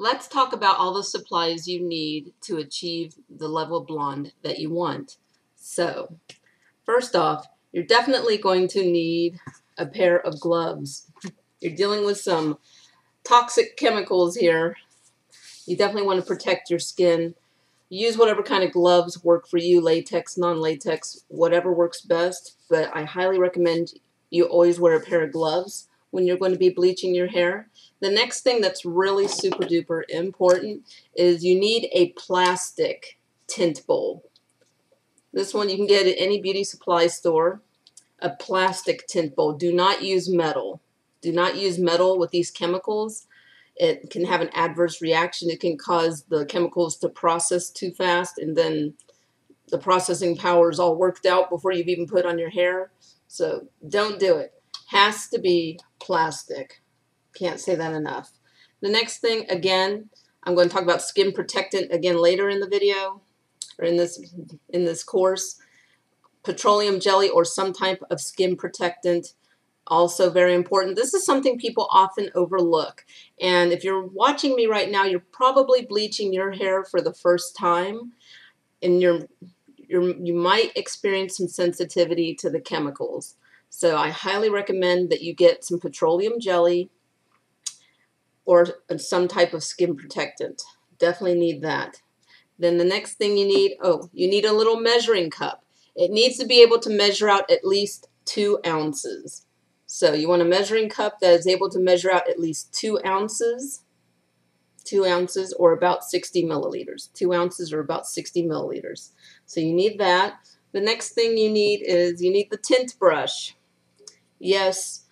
Let's talk about all the supplies you need to achieve the level blonde that you want. So, first off, you're definitely going to need a pair of gloves. You're dealing with some toxic chemicals here. You definitely want to protect your skin. Use whatever kind of gloves work for you, latex, non-latex, whatever works best. But I highly recommend you always wear a pair of gloves when you're going to be bleaching your hair. The next thing that's really super duper important is you need a plastic tint bowl. This one you can get at any beauty supply store. A plastic tint bowl. Do not use metal. Do not use metal with these chemicals. It can have an adverse reaction. It can cause the chemicals to process too fast, and then the processing power is all worked out before you've even put on your hair. So don't do it. Has to be plastic. Can't say that enough. The next thing, again, I'm going to talk about skin protectant again later in the video, or in this course. Petroleum jelly or some type of skin protectant, also very important. This is something people often overlook. And if you're watching me right now, you're probably bleaching your hair for the first time, and you might experience some sensitivity to the chemicals. So I highly recommend that you get some petroleum jelly or some type of skin protectant. Definitely need that. Then the next thing you need, you need a little measuring cup. It needs to be able to measure out at least 2 ounces. So you want a measuring cup that is able to measure out at least 2 ounces or about 60 milliliters. 2 ounces or about 60 milliliters. So you need that. The next thing you need is you need the tint brush. Yes,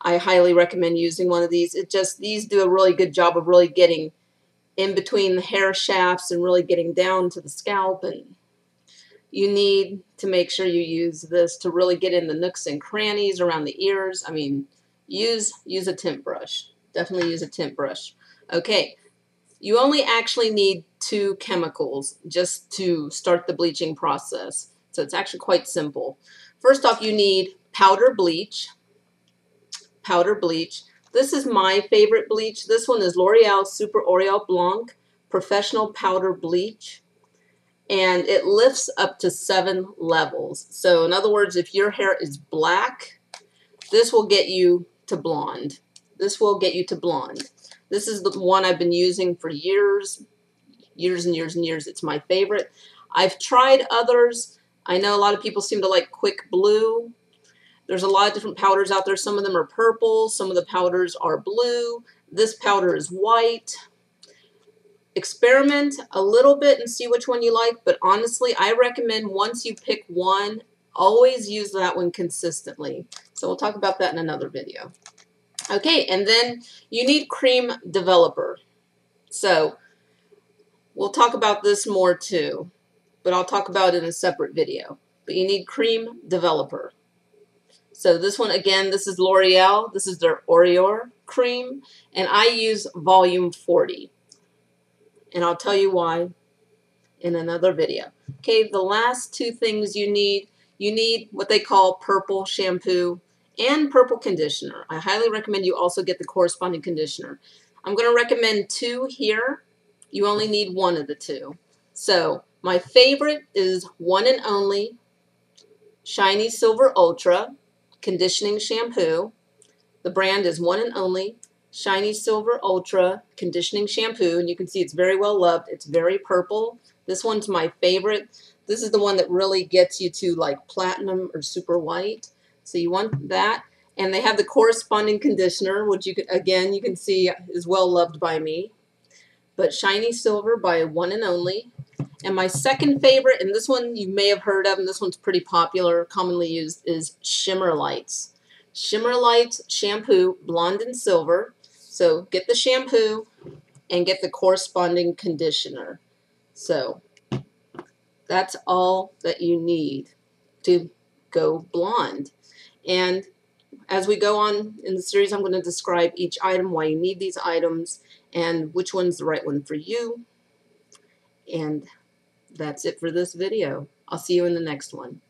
I highly recommend using one of these. These do a really good job of really getting in between the hair shafts and really getting down to the scalp, and you need to make sure you use this to really get in the nooks and crannies around the ears. I mean, use a tint brush. Definitely use a tint brush. Okay, you only actually need 2 chemicals just to start the bleaching process. So it's actually quite simple. First off, you need powder bleach. Powder bleach. This is my favorite bleach. This one is L'Oréal Super Oreal Blanc Professional Powder Bleach. And it lifts up to 7 levels. So in other words, if your hair is black, this will get you to blonde. This will get you to blonde. This is the one I've been using for years, years and years and years. It's my favorite. I've tried others. I know a lot of people seem to like Quick Blue. There's a lot of different powders out there. Some of them are purple. Some of the powders are blue. This powder is white. Experiment a little bit and see which one you like, but honestly, I recommend once you pick one, always use that one consistently. So we'll talk about that in another video. Okay, and then you need cream developer. So we'll talk about this more too, but I'll talk about it in a separate video. But you need cream developer. So this one, again, this is L'Oreal. This is their Oreal cream, and I use volume 40. And I'll tell you why in another video. Okay, the last 2 things you need what they call purple shampoo and purple conditioner. I highly recommend you also get the corresponding conditioner. I'm going to recommend 2 here. You only need 1 of the 2. So my favorite is One and Only Shiny Silver Ultra Conditioning Shampoo. The brand is One and Only Shiny Silver Ultra Conditioning Shampoo, and you can see it's very well loved. It's very purple. This one's my favorite. This is the one that really gets you to like platinum or super white. So you want that. And they have the corresponding conditioner, which you can, again, you can see is well loved by me. But Shiny Silver by One and Only. And my second favorite, and this one you may have heard of, and this one's pretty popular, commonly used, is Shimmer Lights. Shimmer Lights Shampoo Blonde and Silver. So get the shampoo and get the corresponding conditioner. So that's all that you need to go blonde. And as we go on in the series, I'm going to describe each item, why you need these items, and which one's the right one for you. And that's it for this video. I'll see you in the next one.